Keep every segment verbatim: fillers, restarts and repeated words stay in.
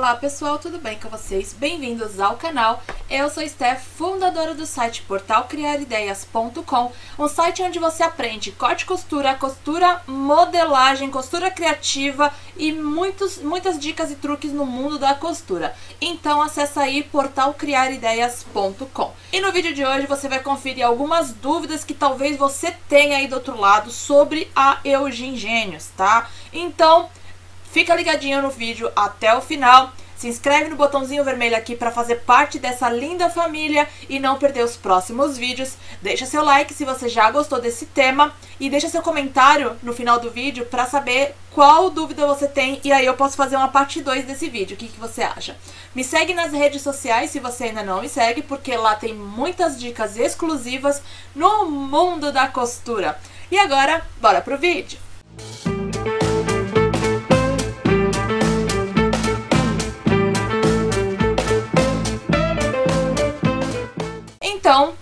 Olá pessoal, tudo bem com vocês? Bem-vindos ao canal. Eu sou Steph, fundadora do site Portal Criar Ideias ponto com, um site onde você aprende corte e costura, costura, modelagem, costura criativa e muitos, muitas dicas e truques no mundo da costura. Então acessa aí Portal Criar Ideias ponto com. E no vídeo de hoje você vai conferir algumas dúvidas que talvez você tenha aí do outro lado sobre a Elgin Genius, tá? Então fica ligadinho no vídeo até o final, se inscreve no botãozinho vermelho aqui para fazer parte dessa linda família e não perder os próximos vídeos. Deixa seu like se você já gostou desse tema e deixa seu comentário no final do vídeo para saber qual dúvida você tem e aí eu posso fazer uma parte dois desse vídeo, o que, que você acha? Me segue nas redes sociais se você ainda não me segue, porque lá tem muitas dicas exclusivas no mundo da costura. E agora, bora pro vídeo! Então,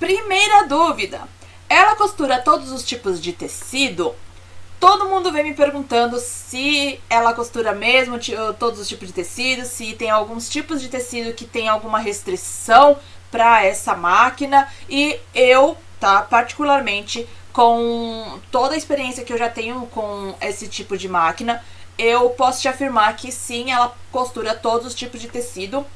primeira dúvida, ela costura todos os tipos de tecido? Todo mundo vem me perguntando se ela costura mesmo todos os tipos de tecido, se tem alguns tipos de tecido que tem alguma restrição para essa máquina, e eu, tá, particularmente, com toda a experiência que eu já tenho com esse tipo de máquina, eu posso te afirmar que sim, ela costura todos os tipos de tecido,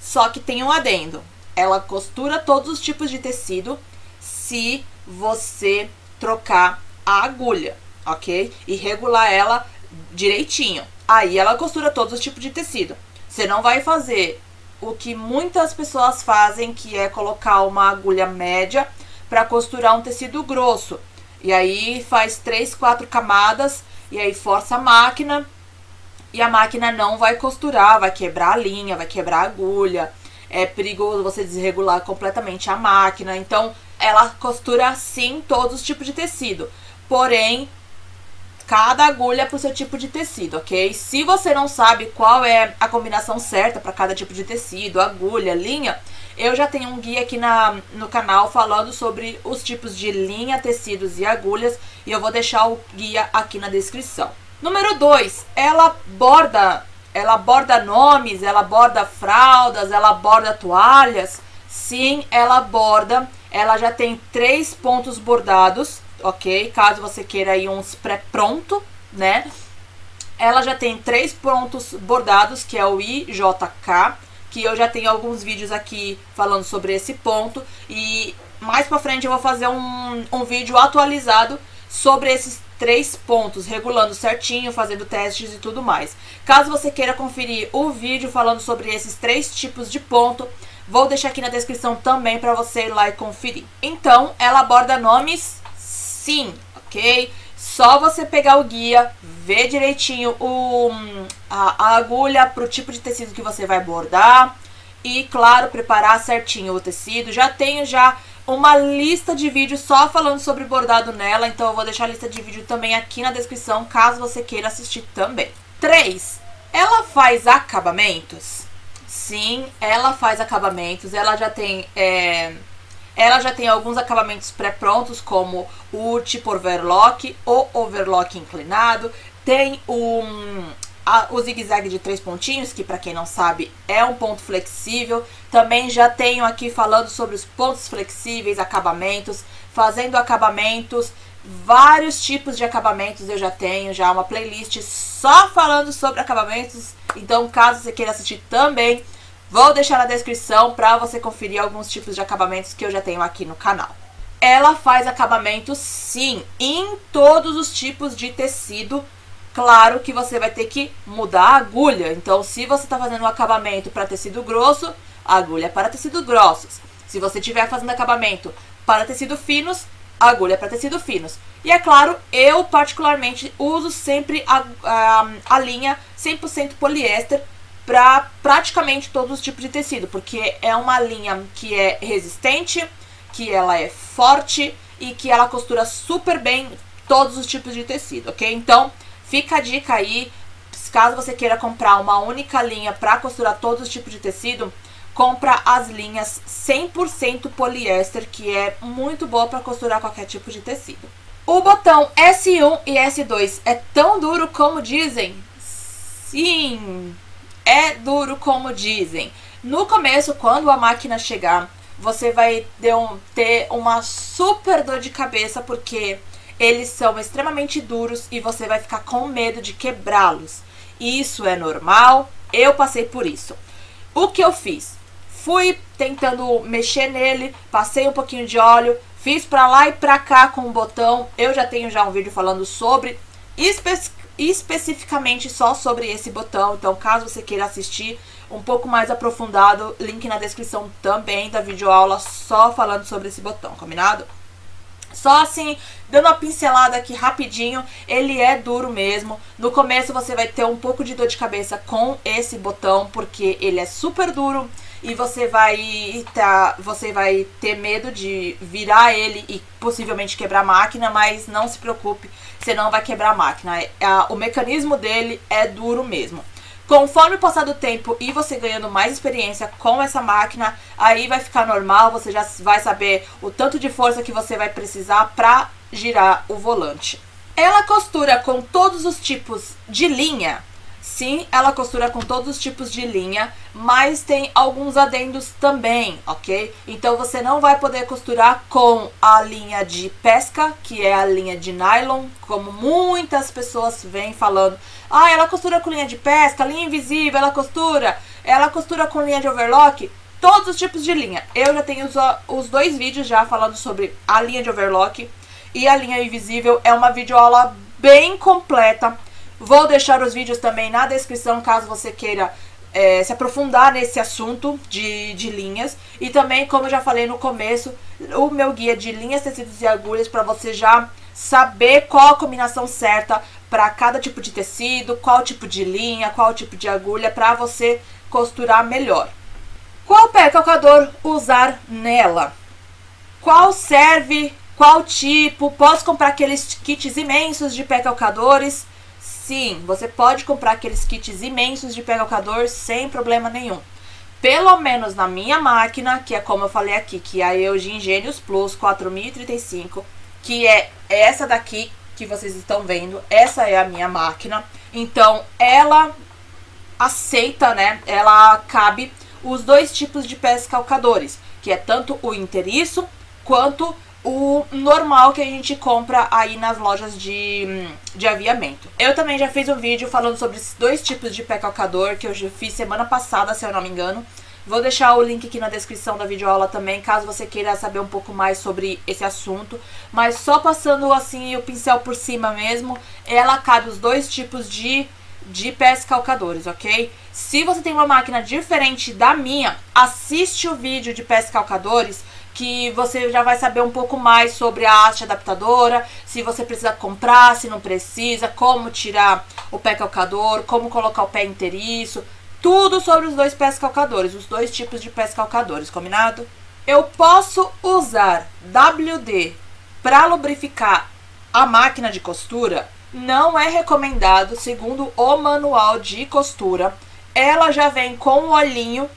só que tem um adendo. Ela costura todos os tipos de tecido se você trocar a agulha, ok? E regular ela direitinho. Aí ela costura todos os tipos de tecido. Você não vai fazer o que muitas pessoas fazem, que é colocar uma agulha média para costurar um tecido grosso. E aí faz três, quatro camadas e aí força a máquina e a máquina não vai costurar, vai quebrar a linha, vai quebrar a agulha. É perigoso você desregular completamente a máquina. Então, ela costura sim todos os tipos de tecido. Porém, cada agulha para o seu tipo de tecido, ok? Se você não sabe qual é a combinação certa para cada tipo de tecido, agulha, linha, eu já tenho um guia aqui na, no canal falando sobre os tipos de linha, tecidos e agulhas. E eu vou deixar o guia aqui na descrição. Número dois, ela borda... Ela borda nomes, ela borda fraldas, ela borda toalhas. Sim, ela borda. Ela já tem três pontos bordados, ok? Caso você queira aí uns pré-pronto, né? Ela já tem três pontos bordados, que é o I J K, que eu já tenho alguns vídeos aqui falando sobre esse ponto. E mais pra frente eu vou fazer um, um vídeo atualizado sobre esses três pontos, regulando certinho, fazendo testes e tudo mais. Caso você queira conferir o vídeo falando sobre esses três tipos de ponto, vou deixar aqui na descrição também para você ir lá e conferir. Então, ela aborda nomes sim, ok? Só você pegar o guia, ver direitinho o, a, a agulha para o tipo de tecido que você vai bordar e, claro, preparar certinho o tecido. Já tenho já uma lista de vídeos só falando sobre bordado nela, então eu vou deixar a lista de vídeo também aqui na descrição, caso você queira assistir também. três. Ela faz acabamentos? Sim, ela faz acabamentos. Ela já tem, é, ela já tem alguns acabamentos pré-prontos, como o tipo overlock, o overlock inclinado, tem o... Um, o zigue-zague de três pontinhos, que pra quem não sabe é um ponto flexível. Também já tenho aqui falando sobre os pontos flexíveis, acabamentos, fazendo acabamentos, vários tipos de acabamentos. Eu já tenho já uma playlist só falando sobre acabamentos, então caso você queira assistir também, vou deixar na descrição pra você conferir alguns tipos de acabamentos que eu já tenho aqui no canal. Ela faz acabamentos sim, em todos os tipos de tecido. Claro que você vai ter que mudar a agulha. Então, se você está fazendo um acabamento para tecido grosso, agulha para tecido grossos. Se você estiver fazendo acabamento para tecido finos, agulha para tecido finos. E é claro, eu particularmente uso sempre a, a, a linha cem por cento poliéster para praticamente todos os tipos de tecido, porque é uma linha que é resistente, que ela é forte e que ela costura super bem todos os tipos de tecido, ok? Então, fica a dica aí, caso você queira comprar uma única linha para costurar todos os tipos de tecido, compra as linhas cem por cento poliéster, que é muito boa para costurar qualquer tipo de tecido. O botão S um e S dois é tão duro como dizem? Sim, é duro como dizem. No começo, quando a máquina chegar, você vai ter uma super dor de cabeça, porque eles são extremamente duros e você vai ficar com medo de quebrá-los. Isso é normal, eu passei por isso. O que eu fiz? Fui tentando mexer nele, passei um pouquinho de óleo, fiz pra lá e pra cá com o botão. Eu já tenho já um vídeo falando sobre, espe especificamente só sobre esse botão. Então, caso você queira assistir um pouco mais aprofundado, link na descrição também da videoaula só falando sobre esse botão, combinado? Só assim, dando uma pincelada aqui rapidinho, ele é duro mesmo. No começo você vai ter um pouco de dor de cabeça com esse botão, porque ele é super duro e você vai, tá, você vai ter medo de virar ele e possivelmente quebrar a máquina, mas não se preocupe, você não vai quebrar a máquina. O mecanismo dele é duro mesmo. Conforme o passar do tempo e você ganhando mais experiência com essa máquina, aí vai ficar normal, você já vai saber o tanto de força que você vai precisar para girar o volante. Ela costura com todos os tipos de linha. Sim, ela costura com todos os tipos de linha, mas tem alguns adendos também, ok? Então você não vai poder costurar com a linha de pesca, que é a linha de nylon, como muitas pessoas vêm falando. Ah, ela costura com linha de pesca, linha invisível, ela costura, ela costura com linha de overlock, todos os tipos de linha. Eu já tenho os, os dois vídeos já falando sobre a linha de overlock e a linha invisível, é uma videoaula bem completa. Vou deixar os vídeos também na descrição, caso você queira é, se aprofundar nesse assunto de, de linhas. E também, como eu já falei no começo, o meu guia de linhas, tecidos e agulhas, para você já saber qual a combinação certa para cada tipo de tecido, qual tipo de linha, qual tipo de agulha, para você costurar melhor. Qual pé calcador usar nela? Qual serve? Qual tipo? Posso comprar aqueles kits imensos de pé calcadores? Sim, você pode comprar aqueles kits imensos de pé calcador sem problema nenhum. Pelo menos na minha máquina, que é como eu falei aqui, que é a Elgin Genius Plus quatro mil e trinta e cinco, que é essa daqui que vocês estão vendo, essa é a minha máquina. Então ela aceita, né, ela cabe os dois tipos de pés calcadores, que é tanto o inteiriço quanto o normal que a gente compra aí nas lojas de, de aviamento. Eu também já fiz um vídeo falando sobre esses dois tipos de pé calcador, que eu já fiz semana passada, se eu não me engano. Vou deixar o link aqui na descrição da videoaula também, caso você queira saber um pouco mais sobre esse assunto. Mas só passando assim o pincel por cima mesmo, ela cabe os dois tipos de, de pés calcadores, ok? Se você tem uma máquina diferente da minha, assiste o vídeo de pés calcadores, que você já vai saber um pouco mais sobre a haste adaptadora, se você precisa comprar, se não precisa, como tirar o pé calcador, como colocar o pé inteiriço, tudo sobre os dois pés calcadores, os dois tipos de pés calcadores, combinado? Eu posso usar W D para lubrificar a máquina de costura? Não é recomendado, segundo o manual de costura. Ela já vem com o olhinho.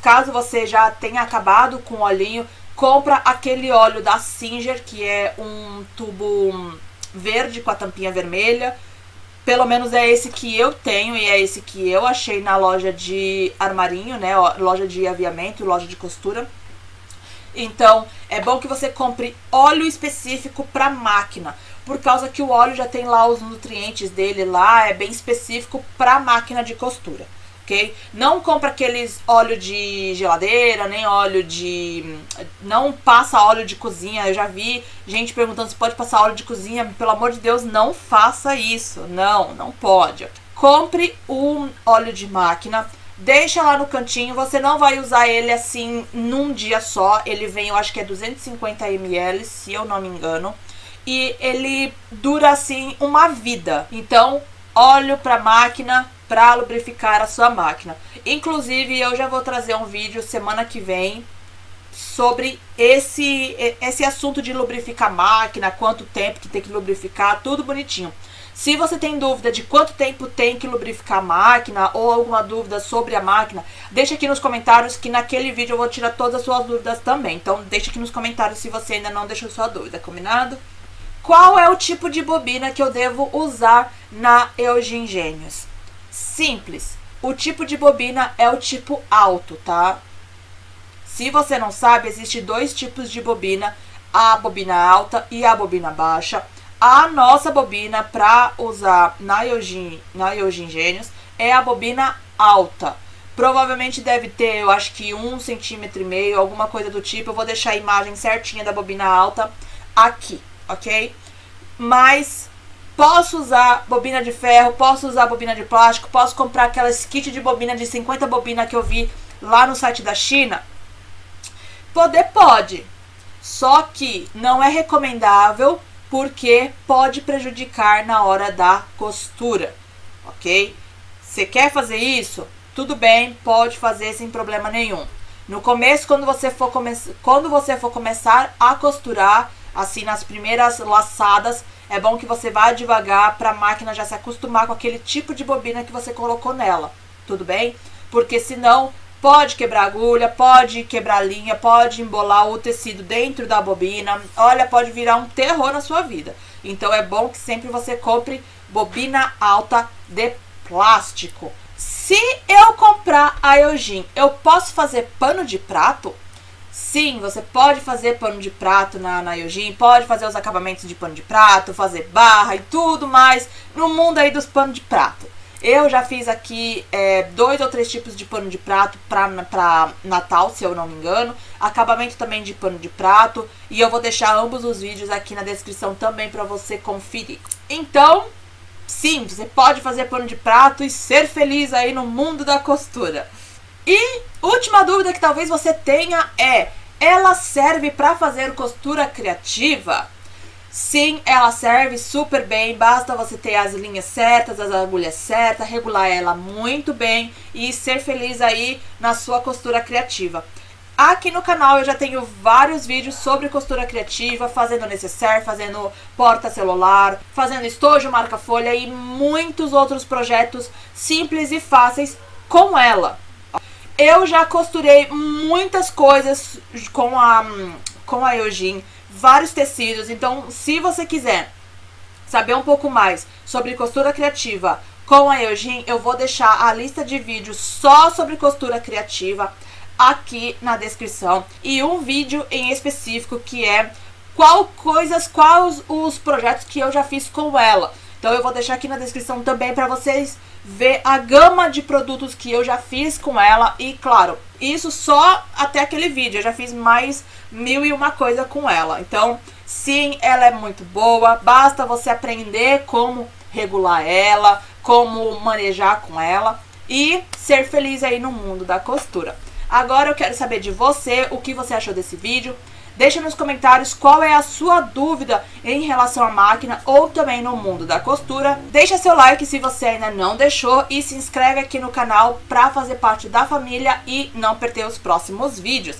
Caso você já tenha acabado com o olhinho, compra aquele óleo da Singer, que é um tubo verde com a tampinha vermelha. Pelo menos é esse que eu tenho e é esse que eu achei na loja de armarinho, né? Loja de aviamento, loja de costura. Então, é bom que você compre óleo específico para máquina, por causa que o óleo já tem lá os nutrientes dele lá, é bem específico para máquina de costura. Okay? Não compra aqueles óleo de geladeira, nem óleo de... Não passa óleo de cozinha. Eu já vi gente perguntando se pode passar óleo de cozinha. Pelo amor de Deus, não faça isso. Não, não pode. Compre um óleo de máquina, deixa lá no cantinho. Você não vai usar ele assim num dia só. Ele vem, eu acho que é duzentos e cinquenta mililitros, se eu não me engano. E ele dura assim uma vida. Então, óleo pra máquina, para lubrificar a sua máquina. Inclusive, eu já vou trazer um vídeo semana que vem sobre esse, esse assunto de lubrificar a máquina, quanto tempo que tem que lubrificar, tudo bonitinho. Se você tem dúvida de quanto tempo tem que lubrificar a máquina ou alguma dúvida sobre a máquina, deixa aqui nos comentários, que naquele vídeo eu vou tirar todas as suas dúvidas também. Então, deixa aqui nos comentários se você ainda não deixou sua dúvida, combinado? Qual é o tipo de bobina que eu devo usar na Elgin Genius? Simples, O tipo de bobina é o tipo alto, tá? Se você não sabe, existem dois tipos de bobina, a bobina alta e a bobina baixa. A nossa bobina para usar na Elgin, na Elgin Genius é a bobina alta. Provavelmente deve ter, eu acho que um centímetro e meio, alguma coisa do tipo. Eu vou deixar a imagem certinha da bobina alta aqui, ok? Mas posso usar bobina de ferro, posso usar bobina de plástico, posso comprar aquelas kit de bobina de cinquenta bobinas que eu vi lá no site da China? Poder pode, só que não é recomendável porque pode prejudicar na hora da costura, ok? Você quer fazer isso? Tudo bem, pode fazer sem problema nenhum. No começo, quando você for, come... quando você for começar a costurar, assim, nas primeiras laçadas, é bom que você vá devagar para a máquina já se acostumar com aquele tipo de bobina que você colocou nela, tudo bem? Porque senão pode quebrar agulha, pode quebrar linha, pode embolar o tecido dentro da bobina, olha, pode virar um terror na sua vida. Então é bom que sempre você compre bobina alta de plástico. Se eu comprar a Elgin, eu posso fazer pano de prato? Sim, você pode fazer pano de prato na, na Elgin, pode fazer os acabamentos de pano de prato, fazer barra e tudo mais no mundo aí dos panos de prato. Eu já fiz aqui é, dois ou três tipos de pano de prato para Natal, se eu não me engano. Acabamento também de pano de prato. E eu vou deixar ambos os vídeos aqui na descrição também para você conferir. Então, sim, você pode fazer pano de prato e ser feliz aí no mundo da costura. E última dúvida que talvez você tenha é: ela serve para fazer costura criativa? Sim, ela serve super bem, basta você ter as linhas certas, as agulhas certas, regular ela muito bem e ser feliz aí na sua costura criativa. Aqui no canal eu já tenho vários vídeos sobre costura criativa, fazendo necessaire, fazendo porta celular, fazendo estojo marca folha e muitos outros projetos simples e fáceis com ela. Eu já costurei muitas coisas com a, com a Elgin, vários tecidos. Então, se você quiser saber um pouco mais sobre costura criativa com a Elgin, eu vou deixar a lista de vídeos só sobre costura criativa aqui na descrição. E um vídeo em específico que é qual coisas, quais os projetos que eu já fiz com ela. Então, eu vou deixar aqui na descrição também para vocês ver a gama de produtos que eu já fiz com ela. E claro, isso só até aquele vídeo, eu já fiz mais mil e uma coisa com ela. Então sim, ela é muito boa, basta você aprender como regular ela, como manejar com ela e ser feliz aí no mundo da costura. Agora eu quero saber de você, o que você achou desse vídeo. Deixa nos comentários qual é a sua dúvida em relação à máquina ou também no mundo da costura. Deixa seu like se você ainda não deixou e se inscreve aqui no canal para fazer parte da família e não perder os próximos vídeos.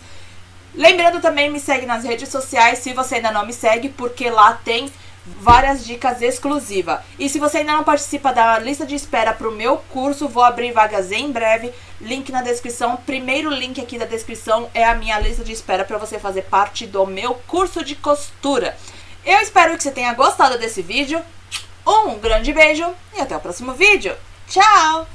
Lembrando também, me segue nas redes sociais se você ainda não me segue, porque lá tem várias dicas exclusivas. E se você ainda não participa da lista de espera para o meu curso, vou abrir vagas em breve, link na descrição. Primeiro link aqui da descrição é a minha lista de espera para você fazer parte do meu curso de costura. Eu espero que você tenha gostado desse vídeo, um grande beijo e até o próximo vídeo. Tchau!